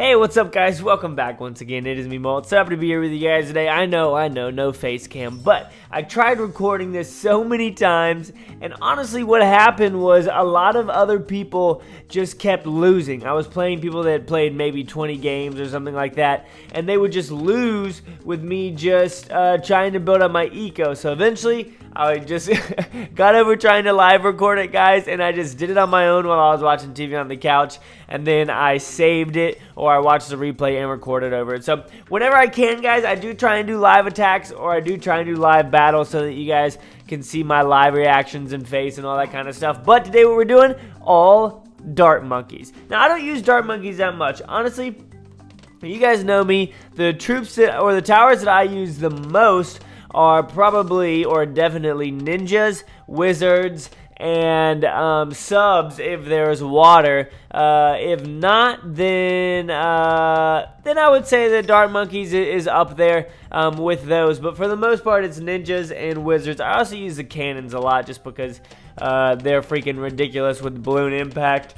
Hey, what's up guys? Welcome back once again. It is me, Molt. So happy to be here with you guys today. I know, no face cam, but I tried recording this so many times, and honestly what happened was a lot of other people just kept losing. I was playing people that had played maybe 20 games or something like that, and they would just lose with me just trying to build up my eco. So eventually, I just got over trying to live record it, guys, and I just did it on my own while I was watching TV on the couch, and then I saved it, or I watched the replay and recorded over it. So whenever I can, guys, I do try and do live attacks, or I do try and do live battles so that you guys can see my live reactions and face and all that kind of stuff. But today what we're doing, all dart monkeys. Now, I don't use dart monkeys that much. Honestly, you guys know me. The troops that, or the towers that I use the most are probably or definitely ninjas, wizards, and subs if there's water. If not, then I would say that dart monkeys is up there with those. But for the most part, it's ninjas and wizards. I also use the cannons a lot just because they're freaking ridiculous with balloon impact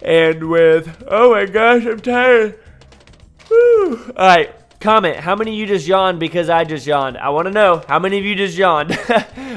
and with... Oh my gosh, I'm tired. Woo. All right. Comment, how many of you just yawned because I just yawned? I want to know how many of you just yawned.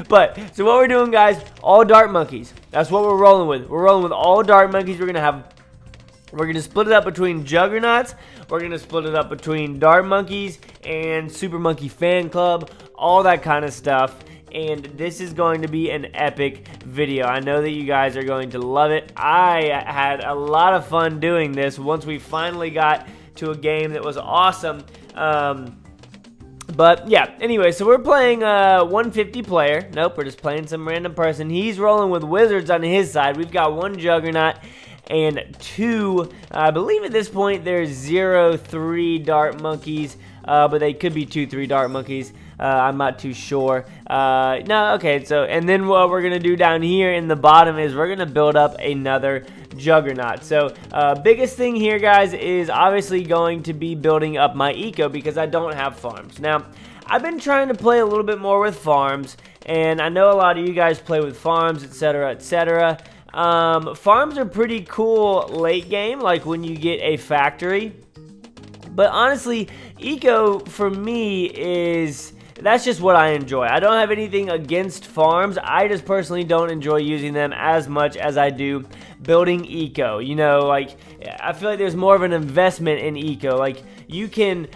But, so what we're doing, guys, all dart monkeys. That's what we're rolling with. We're rolling with all dart monkeys. We're going to split it up between juggernauts. We're going to split it up between dart monkeys and Super Monkey Fan Club, all that kind of stuff. And this is going to be an epic video. I know that you guys are going to love it. I had a lot of fun doing this once we finally got to a game that was awesome. But yeah, anyway, so we're playing 150 player. Nope, we're just playing some random person. He's rolling with wizards on his side. We've got one juggernaut and two, I believe at this point there's 0-3 dart monkeys, but they could be 2-3 dart monkeys. I'm not too sure. No, okay, so, and then what we're going to do down here in the bottom is we're going to build up another juggernaut. So, biggest thing here, guys, is obviously going to be building up my eco because I don't have farms. Now, I've been trying to play a little bit more with farms, and I know a lot of you guys play with farms, etc., etc. Farms are pretty cool late game, like when you get a factory. But honestly, eco for me is... That's just what I enjoy. I don't have anything against farms. I just personally don't enjoy using them as much as I do building eco. You know, like, I feel like there's more of an investment in eco. Like, you can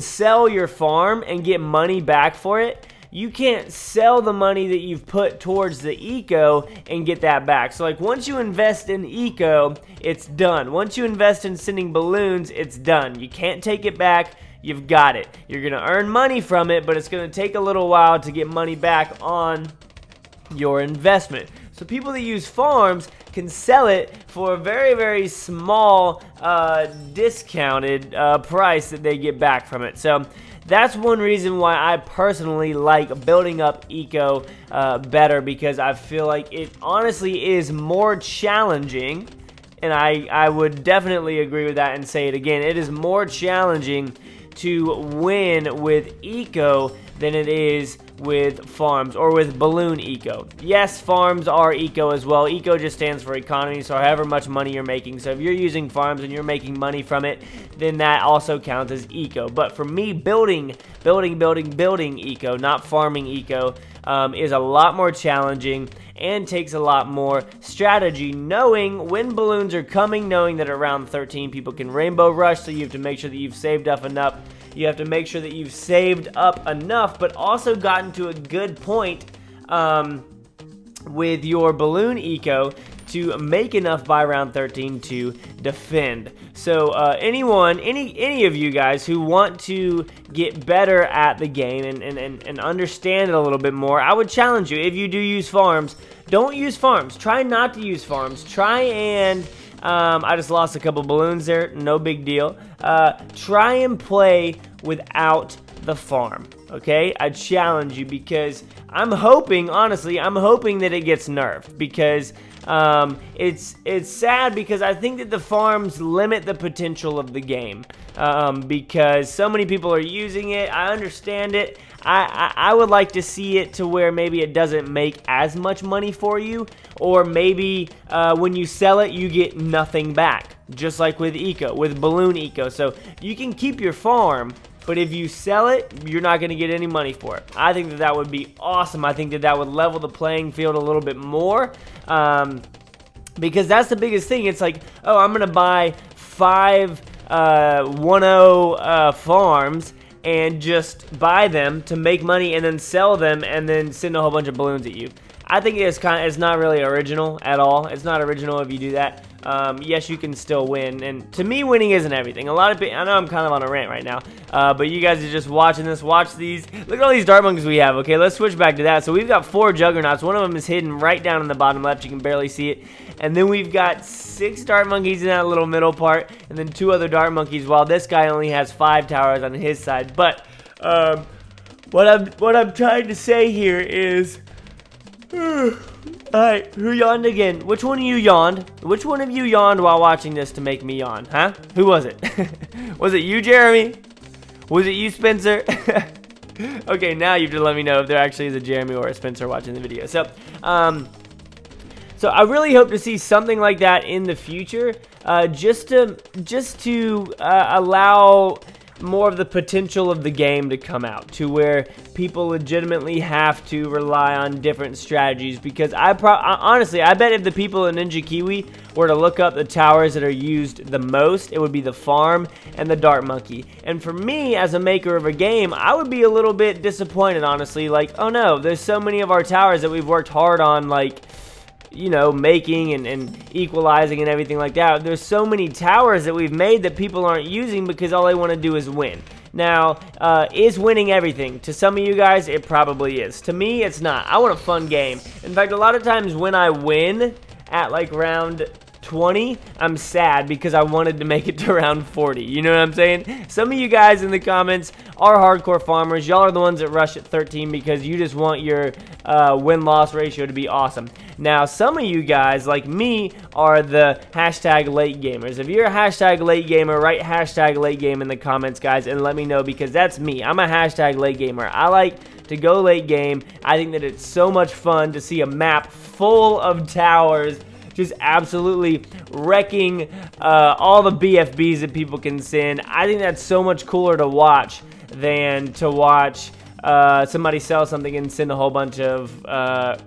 sell your farm and get money back for it. You can't sell the money that you've put towards the eco and get that back. So, like, once you invest in eco, it's done. Once you invest in sending balloons, it's done. You can't take it back. You've got it. You're going to earn money from it, but it's going to take a little while to get money back on your investment. So people that use farms can sell it for a very, very small discounted price that they get back from it. So that's one reason why I personally like building up eco better, because I feel like it honestly is more challenging. And I would definitely agree with that and say it again. It is more challenging to win with eco than it is with farms or with balloon eco. Yes, farms are eco as well. Eco just stands for economy, so however much money you're making. So if you're using farms and you're making money from it, then that also counts as eco. But for me, building eco, not farming eco, is a lot more challenging and takes a lot more strategy, knowing when balloons are coming, knowing that around 13 people can rainbow rush, so you have to make sure that you've saved up enough. You have to make sure that you've saved up enough, but also gotten to a good point with your balloon eco to make enough by round 13 to defend. So any of you guys who want to get better at the game and understand it a little bit more, I would challenge you, if you do use farms, don't use farms. Try not to use farms. Try and... I just lost a couple balloons there. No big deal. Try and play without the farm. Okay? I challenge you, because I'm hoping, honestly, I'm hoping that it gets nerfed, because It's sad because I think that the farms limit the potential of the game because so many people are using it. I understand it. I would like to see it to where maybe it doesn't make as much money for you, or maybe when you sell it you get nothing back, just like with Eco, with Balloon Eco. So you can keep your farm, but if you sell it, you're not going to get any money for it. I think that that would be awesome. I think that that would level the playing field a little bit more, because that's the biggest thing. It's like, oh, I'm going to buy 5 farms and just buy them to make money and then sell them and then send a whole bunch of balloons at you. I think it's kind of, it's not really original at all. It's not original if you do that. Yes, you can still win, and to me, winning isn't everything. A lot of people, I know I'm kind of on a rant right now, but you guys are just watching this. Watch these. Look at all these dart monkeys we have. Okay, let's switch back to that. So we've got 4 juggernauts. One of them is hidden right down in the bottom left. You can barely see it. And then we've got 6 dart monkeys in that little middle part, and then 2 other dart monkeys, while this guy only has 5 towers on his side. But what I'm trying to say here is... Alright, who yawned again? Which one of you yawned? Which one of you yawned while watching this to make me yawn, huh? Who was it? Was it you, Jeremy? Was it you, Spencer? Okay, now you have to let me know if there actually is a Jeremy or a Spencer watching the video. So, so I really hope to see something like that in the future, just to allow more of the potential of the game to come out, to where people legitimately have to rely on different strategies. Because honestly, I bet if the people in Ninja Kiwi were to look up the towers that are used the most, it would be the farm and the dart monkey. And for me, as a maker of a game, I would be a little bit disappointed, honestly. Like, oh no, there's so many of our towers that we've worked hard on, like, you know, making and equalizing and everything like that. There's so many towers that we've made that people aren't using because all they want to do is win. Now, is winning everything? To some of you guys, it probably is. To me, it's not. I want a fun game. In fact, a lot of times when I win at like round 20, I'm sad because I wanted to make it to round 40. You know what I'm saying? Some of you guys in the comments are hardcore farmers. Y'all are the ones that rush at 13 because you just want your win-loss ratio to be awesome. Now, some of you guys, like me, are the hashtag late gamers. If you're a hashtag late gamer, write hashtag late game in the comments, guys, and let me know, because that's me. I'm a hashtag late gamer. I like to go late game. I think that it's so much fun to see a map full of towers just absolutely wrecking all the BFBs that people can send. I think that's so much cooler to watch than to watch somebody sell something and send a whole bunch of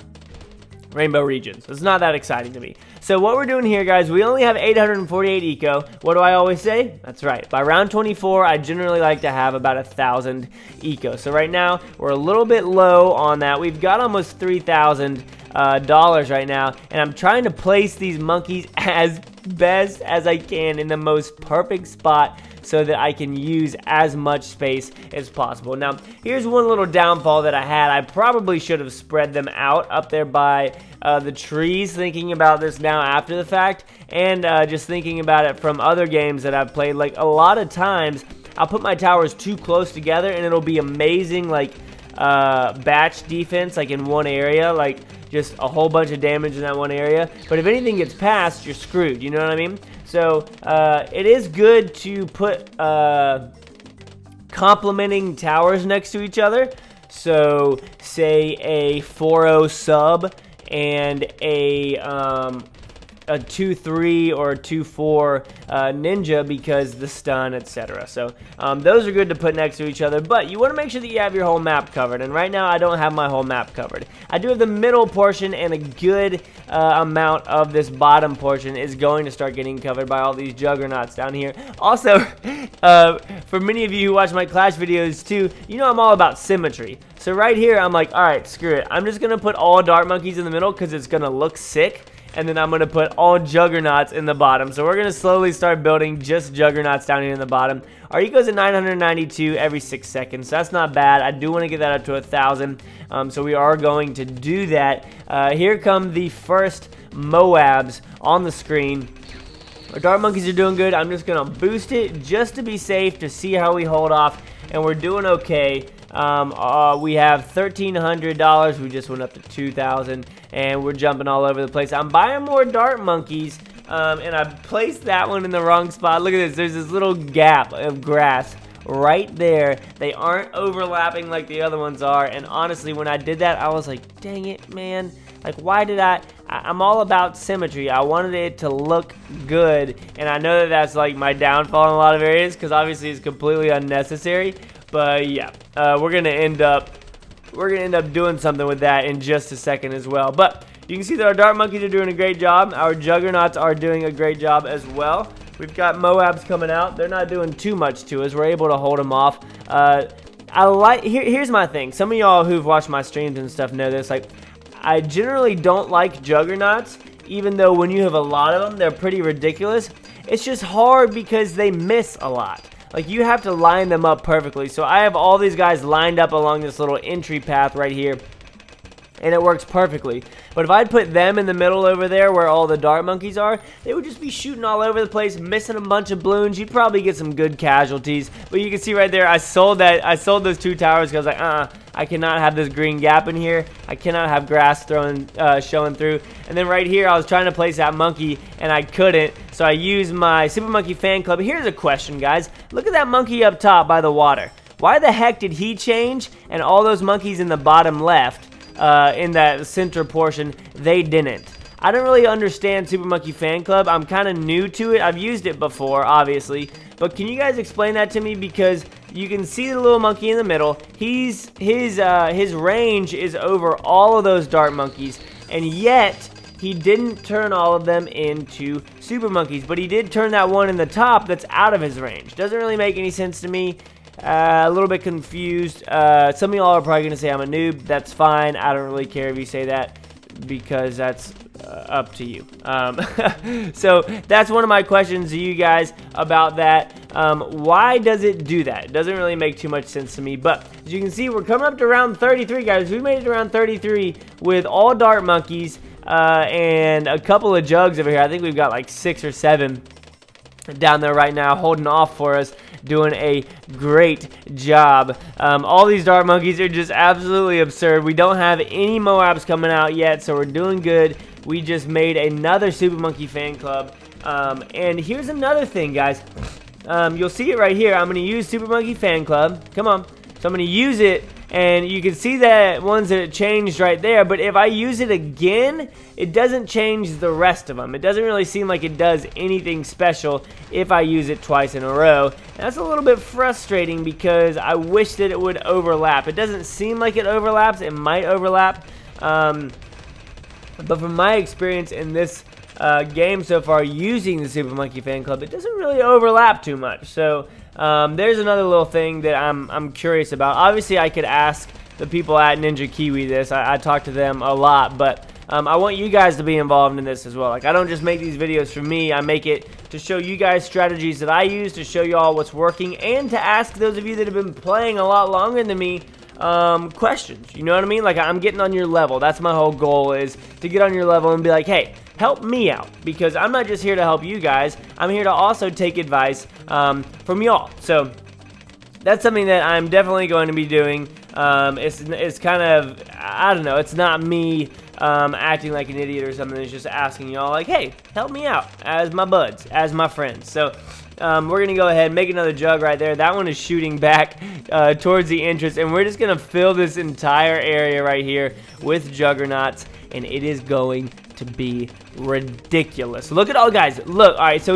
Rainbow Regions. It's not that exciting to me. So what we're doing here, guys, we only have 848 eco. What do I always say? That's right. By round 24, I generally like to have about 1,000 eco. So right now, we're a little bit low on that. We've got almost $3,000 right now, and I'm trying to place these monkeys as best as I can in the most perfect spot so that I can use as much space as possible. Now, here's one little downfall that I had. I probably should have spread them out up there by the trees, thinking about this now after the fact, and just thinking about it from other games that I've played. Like, a lot of times I'll put my towers too close together and it'll be amazing, like batch defense, like in one area, like just a whole bunch of damage in that one area. But if anything gets past, you're screwed. You know what I mean? So it is good to put complementing towers next to each other. So say a 4-0 sub and a 2-3 or a 2-4 ninja, because the stun, etc. So those are good to put next to each other, but you want to make sure that you have your whole map covered, and right now I don't have my whole map covered. I do have the middle portion, and a good amount of this bottom portion is going to start getting covered by all these juggernauts down here. Also, for many of you who watch my Clash videos too, you know I'm all about symmetry. So right here I'm like, alright, screw it, I'm just going to put all dart monkeys in the middle because it's going to look sick. And then I'm going to put all juggernauts in the bottom. So we're going to slowly start building just juggernauts down here in the bottom. Our eco's at 992 every 6 seconds. So that's not bad. I do want to get that up to 1,000. So we are going to do that. Here come the first Moabs on the screen. Our dart monkeys are doing good. I'm just going to boost it just to be safe, to see how we hold off. And we're doing okay. We have $1,300. We just went up to $2,000. and we're jumping all over the place. I'm buying more dart monkeys, and I placed that one in the wrong spot. Look at this. There's this little gap of grass right there. They aren't overlapping like the other ones are, and honestly, when I did that, I was like, dang it, man. Like, why did I'm all about symmetry. I wanted it to look good, and I know that that's, like, my downfall in a lot of areas, because obviously it's completely unnecessary, but yeah, we're gonna end up doing something with that in just a second as well. But you can see that our dart monkeys are doing a great job. Our juggernauts are doing a great job as well. We've got Moabs coming out. They're not doing too much to us. We're able to hold them off. Here's my thing. Some of y'all who've watched my streams and stuff know this. Like, I generally don't like juggernauts, even though when you have a lot of them, they're pretty ridiculous. It's just hard because they miss a lot. Like, you have to line them up perfectly. So I have all these guys lined up along this little entry path right here, and it works perfectly. But if I'd put them in the middle over there where all the dart monkeys are, they would just be shooting all over the place, missing a bunch of balloons. You'd probably get some good casualties. But you can see right there, I sold those two towers because I was like, I cannot have this green gap in here. I cannot have grass showing through. And then right here, I was trying to place that monkey, and I couldn't. So I used my Super Monkey Fan Club. Here's a question, guys. Look at that monkey up top by the water. Why the heck did he change? And all those monkeys in the bottom left, in that center portion, they didn't. I don't really understand Super Monkey Fan Club. I'm kind of new to it. I've used it before, obviously. But can you guys explain that to me? Because you can see the little monkey in the middle. His range is over all of those dart monkeys, and yet he didn't turn all of them into super monkeys. But he did turn that one in the top that's out of his range. Doesn't really make any sense to me. A little bit confused. Some of y'all are probably gonna say I'm a noob. That's fine. I don't really care if you say that, because that's up to you. So that's one of my questions to you guys about that. Why does it do that? It doesn't really make too much sense to me. But as you can see, we're coming up to round 33, guys. We made it to round 33 with all dart monkeys and a couple of jugs over here. I think we've got like 6 or 7 down there right now holding off for us, doing a great job. All these dart monkeys are just absolutely absurd. We don't have any Moabs coming out yet, so we're doing good. We just made another Super Monkey Fan Club. And here's another thing, guys. You'll see it right here. I'm going to use Super Monkey Fan Club. Come on. So I'm going to use it, and you can see that ones that it changed right there. But if I use it again, it doesn't change the rest of them. It doesn't really seem like it does anything special if I use it twice in a row. And that's a little bit frustrating because I wish that it would overlap. It doesn't seem like it overlaps. It might overlap. But from my experience in this game so far using the Super Monkey Fan Club, it doesn't really overlap too much. So there's another little thing that I'm curious about. Obviously, I could ask the people at Ninja Kiwi this. I talk to them a lot, but I want you guys to be involved in this as well. Like, I don't just make these videos for me. I make it to show you guys strategies that I use, to show y'all what's working, and to ask those of you that have been playing a lot longer than me questions. You know what I mean? Like, I'm getting on your level. That's my whole goal, is to get on your level and be like, hey, help me out, because I'm not just here to help you guys. I'm here to also take advice from y'all. So that's something that I'm definitely going to be doing. It's kind of, I don't know, it's not me acting like an idiot or something. It's just asking y'all like, hey, help me out as my buds, as my friends. So we're going to go ahead and make another jug right there. That one is shooting back towards the entrance, and we're just going to fill this entire area right here with juggernauts, and it is going to be ridiculous. Look at all, guys. Look, all right, so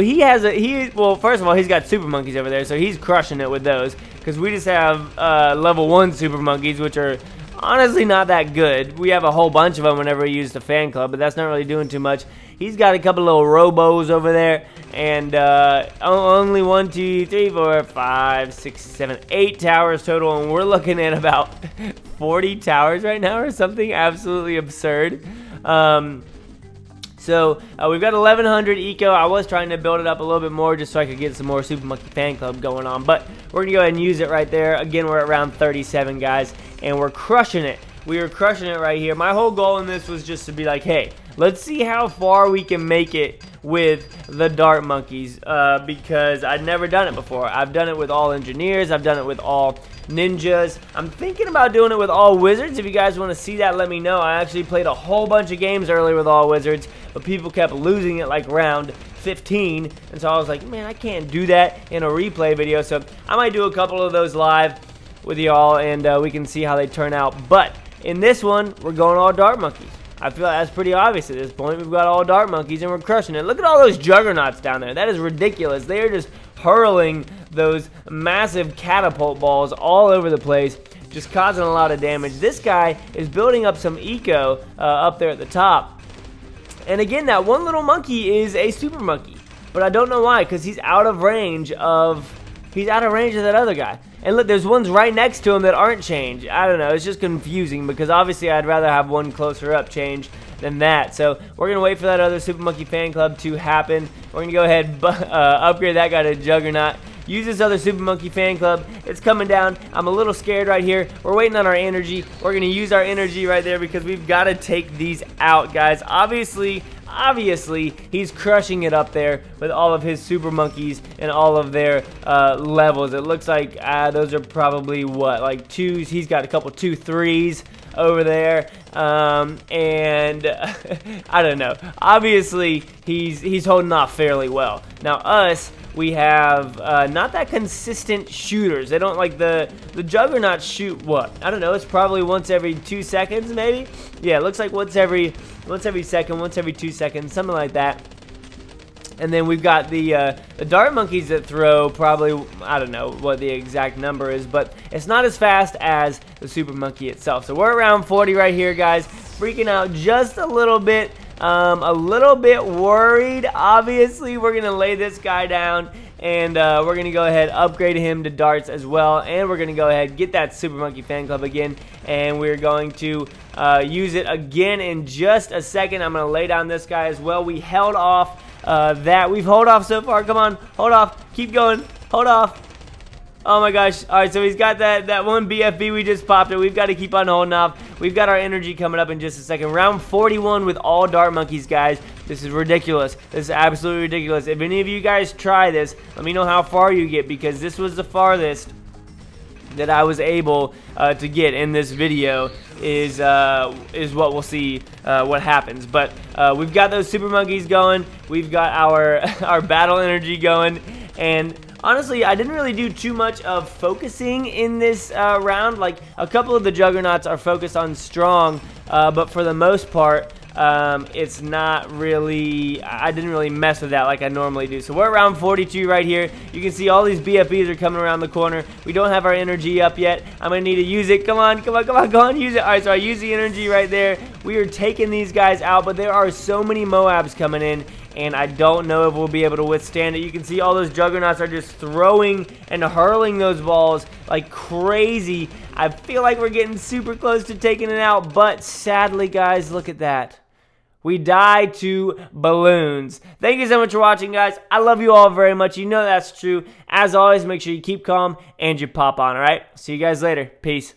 well, first of all, he's got super monkeys over there, so he's crushing it with those, because we just have level 1 super monkeys, which are honestly not that good. We have a whole bunch of them whenever we use the fan club, but that's not really doing too much. He's got a couple little robos over there, and only 1, 2, 3, 4, 5, 6, 7, 8 towers total, and we're looking at about 40 towers right now or something absolutely absurd. So we've got 1100 eco. I was trying to build it up a little bit more just so I could get some more Super Monkey Fan Club going on, but we're going to go ahead and use it right there. Again, we're at round 37, guys, and we're crushing it. We are crushing it right here. My whole goal in this was just to be like, hey, Let's see how far we can make it with the dart monkeys, because I've never done it before. I've done it with all engineers. I've done it with all ninjas. I'm thinking about doing it with all wizards. If you guys want to see that, let me know. I actually played a whole bunch of games earlier with all wizards, but people kept losing it like round 15, and so I was like, man, I can't do that in a replay video, so I might do a couple of those live with y'all, and we can see how they turn out. But in this one, we're going all dart monkeys. I feel like that's pretty obvious at this point. We've got all dart monkeys, and we're crushing it. Look at all those juggernauts down there. That is ridiculous. They are just hurling those massive catapult balls all over the place, just causing a lot of damage. This guy is building up some eco up there at the top. And again, that one little monkey is a super monkey, but I don't know why, because he's out of range of... he's out of range of that other guy. And look, there's ones right next to him that aren't changed. I don't know. It's just confusing because obviously I'd rather have one closer up changed than that. So we're going to wait for that other Super Monkey Fan Club to happen. We're going to go ahead and upgrade that guy to Juggernaut. Use this other Super Monkey Fan Club. It's coming down. I'm a little scared right here. We're waiting on our energy. We're going to use our energy right there because we've got to take these out, guys. Obviously, he's crushing it up there with all of his super monkeys and all of their levels. It looks like those are probably, what, like twos? He's got a couple 2 3s over there, and I don't know. Obviously, he's holding off fairly well. Now, us, we have not that consistent shooters. They don't, like, the juggernauts shoot, what? I don't know. It's probably once every 2 seconds, maybe? Yeah, it looks like once every second, once every 2 seconds, something like that. And then we've got the dart monkeys that throw probably, I don't know what the exact number is, but it's not as fast as the super monkey itself. So we're around 40 right here, guys. Freaking out just a little bit worried. Obviously, we're going to lay this guy down, and we're going to go ahead, upgrade him to darts as well, and we're going to go ahead, get that Super Monkey Fan Club again, and we're going to use it again in just a second. I'm going to lay down this guy as well. We held off that. We've held off so far. Come on, hold off. Keep going. Hold off. Oh my gosh. All right, so he's got that one BFB we just popped it. We've got to keep on holding off. We've got our energy coming up in just a second. Round 41 with all dart monkeys, guys. This is ridiculous. This is absolutely ridiculous. If any of you guys try this, let me know how far you get, because this was the farthest that I was able to get in this video is what we'll see what happens. But we've got those super monkeys going. We've got our battle energy going, and honestly, I didn't really do too much of focusing in this round. Like, a couple of the juggernauts are focused on strong, but for the most part, it's not really, I didn't really mess with that like I normally do. So we're around 42 right here. You can see all these BFBs are coming around the corner. We don't have our energy up yet. I'm going to need to use it. Come on, come on, come on, go on, use it. All right, so I use the energy right there. We are taking these guys out, but there are so many Moabs coming in, and I don't know if we'll be able to withstand it. You can see all those juggernauts are just throwing and hurling those balls like crazy. I feel like we're getting super close to taking it out, but sadly, guys, look at that. We die to balloons. Thank you so much for watching, guys. I love you all very much. You know that's true. As always, make sure you keep calm and you pop on, all right? See you guys later. Peace.